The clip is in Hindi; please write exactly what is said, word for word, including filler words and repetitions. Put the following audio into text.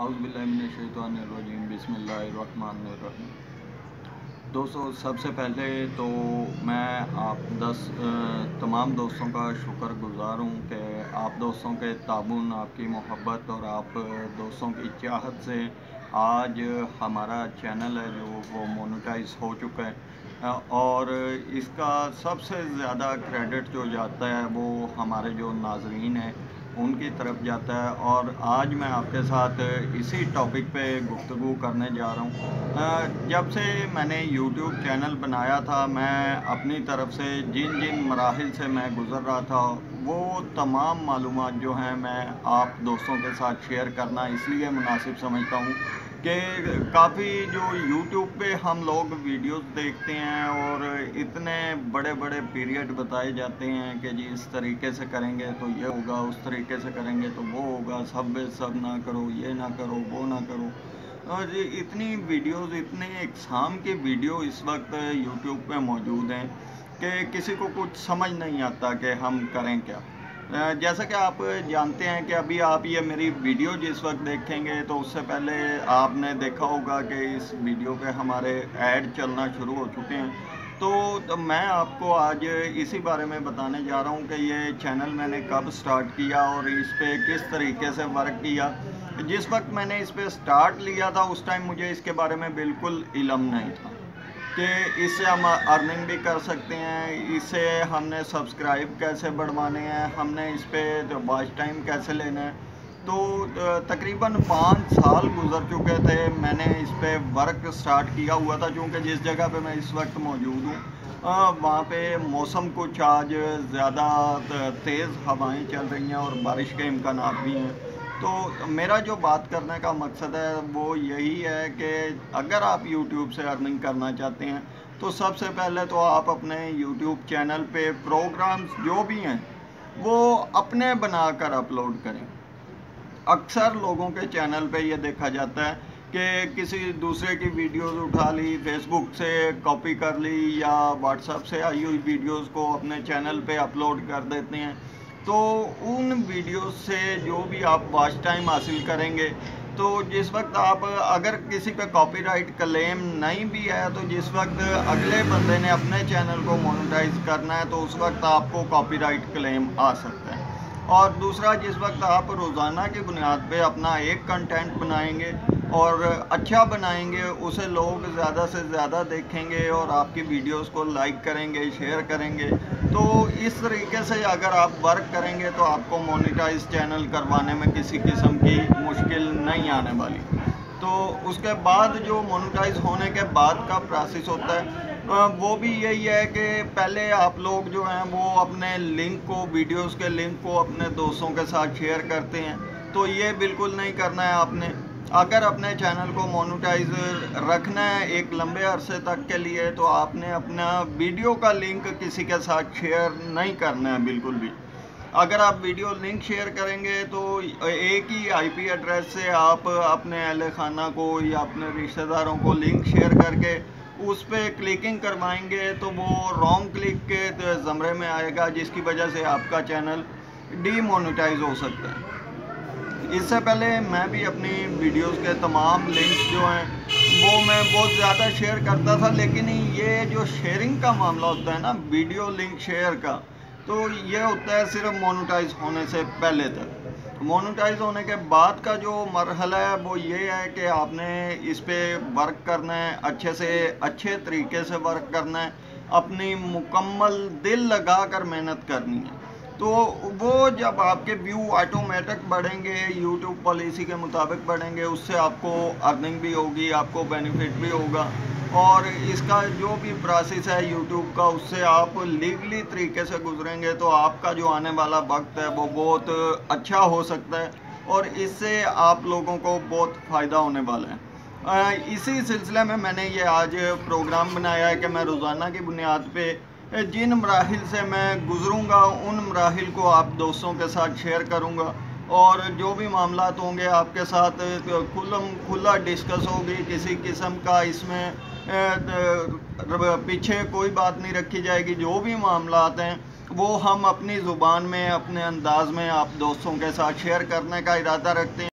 औज़ुबिल्लाहिमिनश्शैतानिर्रजीम बिस्मिल्लाहिर्रहमानिर्रहीम। दोस्तों सबसे पहले तो मैं आप दस तमाम दोस्तों का शुक्र गुज़ार हूँ कि आप दोस्तों के ताबून, आपकी मोहब्बत और आप दोस्तों की चाहत से आज हमारा चैनल है जो वो मोनेटाइज हो चुका है। और इसका सबसे ज़्यादा क्रेडिट जो जाता है वो हमारे जो नाज़रीन हैं उनकी तरफ जाता है। और आज मैं आपके साथ इसी टॉपिक पे गुफ्तगू करने जा रहा हूँ। जब से मैंने यूट्यूब चैनल बनाया था, मैं अपनी तरफ से जिन जिन मराहिल से मैं गुज़र रहा था वो तमाम मालूमात जो हैं मैं आप दोस्तों के साथ शेयर करना इसलिए मुनासिब समझता हूँ कि काफ़ी जो यूट्यूब पे हम लोग वीडियोस देखते हैं और इतने बड़े बड़े पीरियड बताए जाते हैं कि जी इस तरीके से करेंगे तो ये होगा, उस तरीके से करेंगे तो वो होगा, सब सब ना करो, ये ना करो, वो ना करो। और इतनी वीडियोस, इतने इकसाम के वीडियो इस वक्त यूट्यूब पे मौजूद हैं कि किसी को कुछ समझ नहीं आता कि हम करें क्या। जैसा कि आप जानते हैं कि अभी आप ये मेरी वीडियो जिस वक्त देखेंगे तो उससे पहले आपने देखा होगा कि इस वीडियो पे हमारे ऐड चलना शुरू हो चुके हैं। तो, तो मैं आपको आज इसी बारे में बताने जा रहा हूँ कि ये चैनल मैंने कब स्टार्ट किया और इस पे किस तरीके से वर्क किया। जिस वक्त मैंने इस पे स्टार्ट लिया था उस टाइम मुझे इसके बारे में बिल्कुल इलम नहीं था कि इससे हम अर्निंग भी कर सकते हैं, इसे हमने सब्सक्राइब कैसे बढ़वाने हैं, हमने इस पर तो वॉच टाइम कैसे लेना है। तो तकरीबन पाँच साल गुजर चुके थे मैंने इस पर वर्क स्टार्ट किया हुआ था, क्योंकि जिस जगह पे मैं इस वक्त मौजूद हूँ वहाँ पे मौसम कुछ आज ज़्यादा तेज़ हवाएं चल रही हैं और बारिश के इम्कान भी हैं। तो मेरा जो बात करने का मकसद है वो यही है कि अगर आप यूट्यूब से अर्निंग करना चाहते हैं तो सबसे पहले तो आप अपने यूट्यूब चैनल पे प्रोग्राम्स जो भी हैं वो अपने बनाकर अपलोड करें। अक्सर लोगों के चैनल पे ये देखा जाता है कि किसी दूसरे की वीडियोस उठा ली, फेसबुक से कॉपी कर ली या व्हाट्सएप से आई हुई वीडियोस को अपने चैनल पे अपलोड कर देते हैं। तो उन वीडियो से जो भी आप वॉच टाइम हासिल करेंगे, तो जिस वक्त आप अगर किसी पे कॉपीराइट क्लेम नहीं भी है तो जिस वक्त अगले बंदे ने अपने चैनल को मोनेटाइज करना है तो उस वक्त आपको कॉपीराइट क्लेम आ सकता है। और दूसरा, जिस वक्त आप रोज़ाना की बुनियाद पे अपना एक कंटेंट बनाएंगे और अच्छा बनाएंगे, उसे लोग ज़्यादा से ज़्यादा देखेंगे और आपकी वीडियोस को लाइक करेंगे, शेयर करेंगे। तो इस तरीके से अगर आप वर्क करेंगे तो आपको मोनेटाइज चैनल करवाने में किसी किस्म की मुश्किल नहीं आने वाली। तो उसके बाद जो मोनेटाइज होने के बाद का प्रोसेस होता है वो भी यही है कि पहले आप लोग जो हैं वो अपने लिंक को, वीडियोस के लिंक को अपने दोस्तों के साथ शेयर करते हैं। तो ये बिल्कुल नहीं करना है आपने। अगर अपने चैनल को मोनेटाइज रखना है एक लंबे अरसे तक के लिए तो आपने अपना वीडियो का लिंक किसी के साथ शेयर नहीं करना है बिल्कुल भी। अगर आप वीडियो लिंक शेयर करेंगे तो एक ही आईपी एड्रेस से आप अपने अहले खाना को या अपने रिश्तेदारों को लिंक शेयर करके उस पर क्लिकिंग करवाएंगे तो वो रॉन्ग क्लिक के ज़मरे में आएगा, जिसकी वजह से आपका चैनल डीमोनेटाइज हो सकता है। इससे पहले मैं भी अपनी वीडियोस के तमाम लिंक्स जो हैं वो मैं बहुत ज़्यादा शेयर करता था, लेकिन ये जो शेयरिंग का मामला होता है ना, वीडियो लिंक शेयर का, तो ये होता है सिर्फ मोनेटाइज होने से पहले तक। मोनेटाइज होने के बाद का जो मरहला है वो ये है कि आपने इस पर वर्क करना है, अच्छे से अच्छे तरीके से वर्क करना है, अपनी मुकम्मल दिल लगा कर मेहनत करनी है। तो वो जब आपके व्यू ऑटोमेटिक बढ़ेंगे, यूट्यूब पॉलिसी के मुताबिक बढ़ेंगे, उससे आपको अर्निंग भी होगी, आपको बेनिफिट भी होगा। और इसका जो भी प्रोसेस है यूट्यूब का, उससे आप लीगली तरीके से गुजरेंगे तो आपका जो आने वाला वक्त है वो बहुत अच्छा हो सकता है और इससे आप लोगों को बहुत फ़ायदा होने वाला है। इसी सिलसिले में मैंने ये आज प्रोग्राम बनाया है कि मैं रोज़ाना की बुनियाद पे जिन मराहिल से मैं गुज़रूँगा उन मराहिल को आप दोस्तों के साथ शेयर करूँगा और जो भी मामलात होंगे आपके साथ खुलम खुला डिस्कस होगी। किसी किस्म का इसमें पीछे कोई बात नहीं रखी जाएगी। जो भी मामलात हैं वो हम अपनी ज़ुबान में, अपने अंदाज़ में आप दोस्तों के साथ शेयर करने का इरादा रखते हैं।